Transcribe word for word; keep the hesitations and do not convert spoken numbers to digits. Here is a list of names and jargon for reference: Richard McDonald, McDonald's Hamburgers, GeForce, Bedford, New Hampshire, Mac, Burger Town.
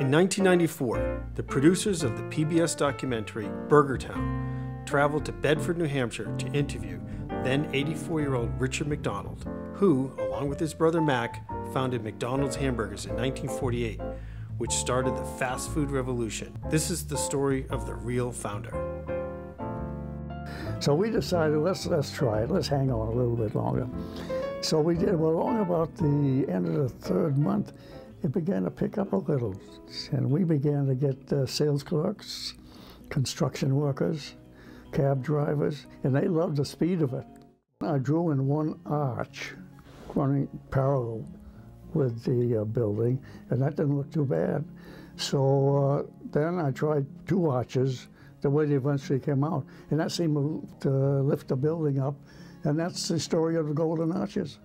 In nineteen ninety-four, the producers of the P B S documentary Burger Town traveled to Bedford, New Hampshire to interview then eighty-four-year-old Richard McDonald, who, along with his brother Mac, founded McDonald's Hamburgers in nineteen forty-eight, which started the fast food revolution. This is the story of the real founder. So we decided, let's, let's try it, let's hang on a little bit longer. So we did, well, along about the end of the third month, it began to pick up a little. And we began to get uh, sales clerks, construction workers, cab drivers, and they loved the speed of it. I drew in one arch running parallel with the uh, building, and that didn't look too bad. So uh, then I tried two arches, the way they eventually came out, and that seemed to lift the building up, and that's the story of the Golden Arches.